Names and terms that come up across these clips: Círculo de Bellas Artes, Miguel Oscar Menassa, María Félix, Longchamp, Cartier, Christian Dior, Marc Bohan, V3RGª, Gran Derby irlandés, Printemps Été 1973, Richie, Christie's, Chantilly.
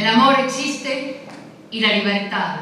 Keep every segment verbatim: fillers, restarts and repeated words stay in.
El amor existe y la libertad.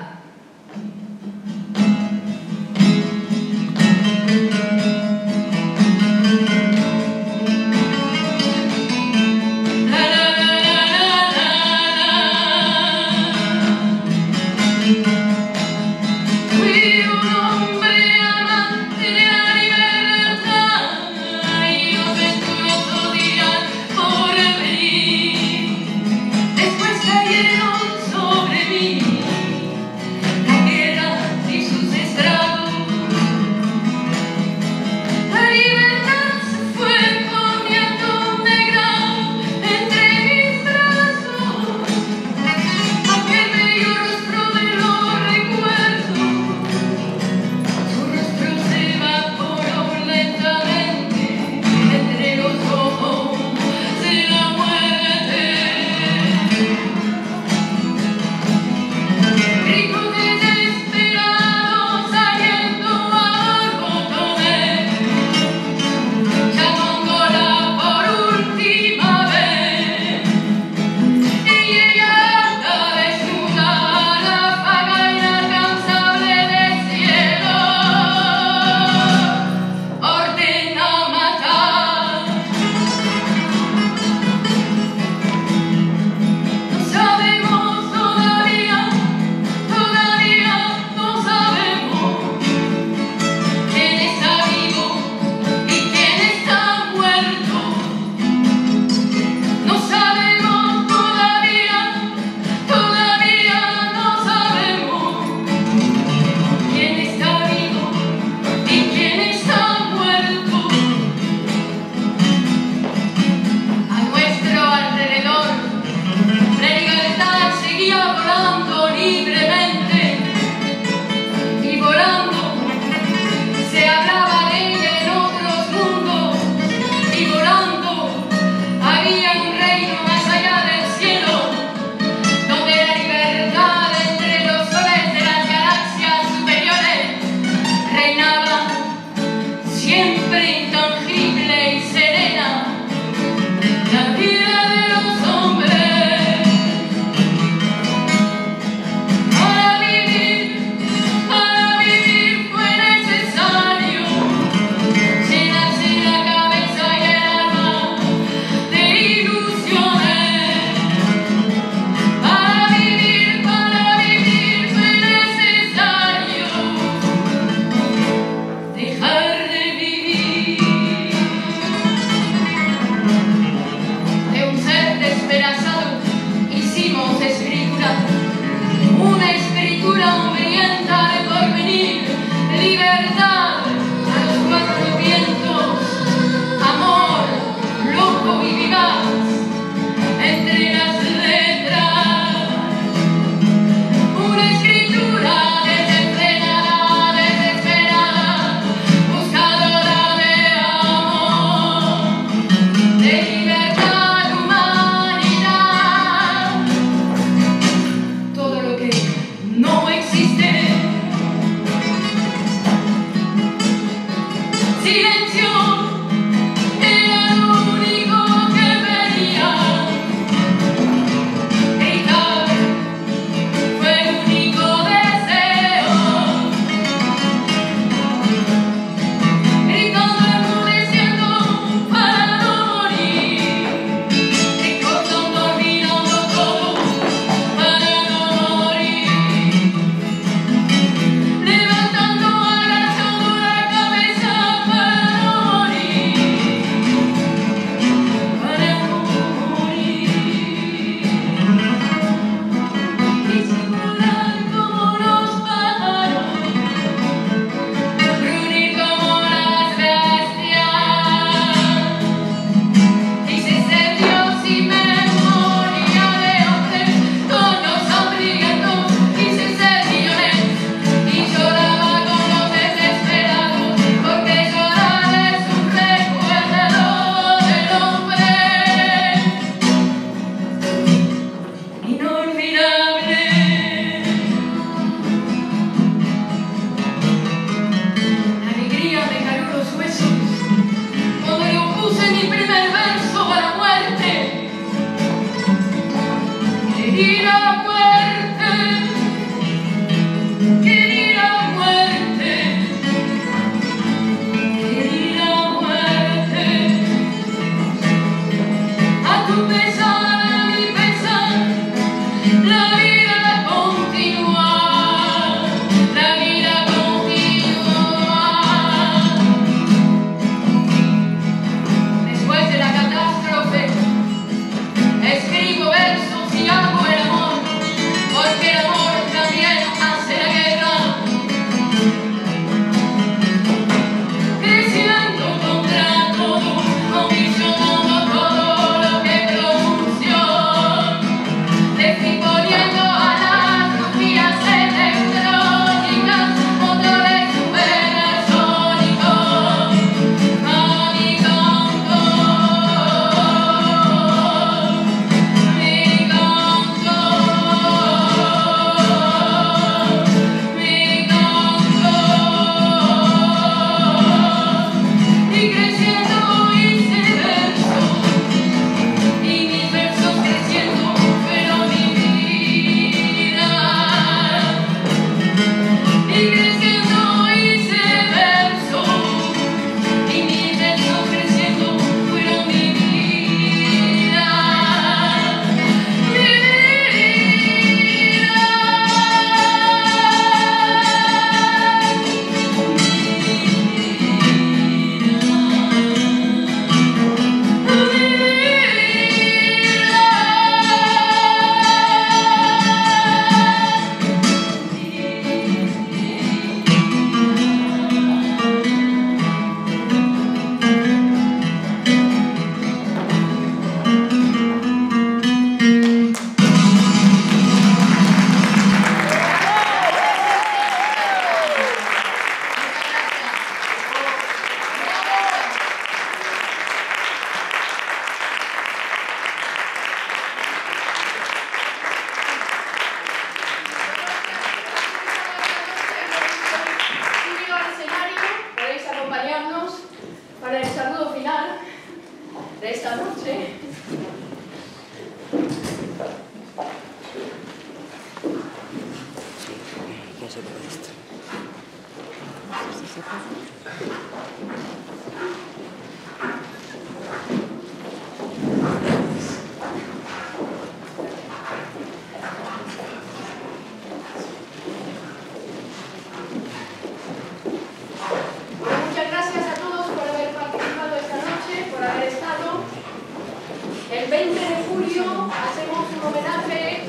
veinte de julio hacemos un homenaje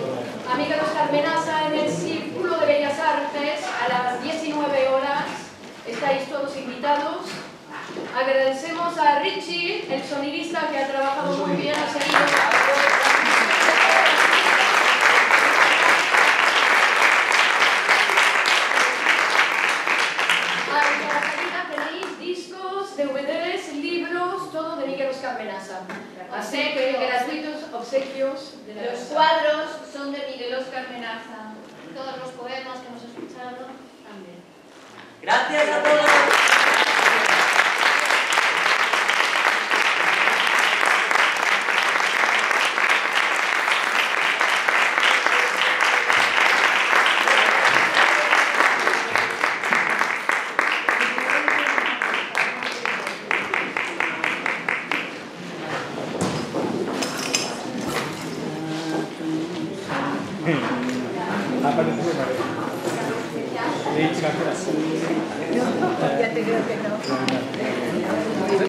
a Miguel Oscar Menassa en el Círculo de Bellas Artes a las diecinueve horas. Estáis todos invitados. Agradecemos a Richie, el sonidista, que ha trabajado muy bien, ha seguido. A la salida tenéis discos, D V Ds, libros, todo de Miguel Oscar Menassa. Así que gratuitos obsequios. De la los casa. Cuadros son de Miguel Oscar Menassa. Todos los poemas que hemos escuchado también. Gracias a todos. Ya te creo que no.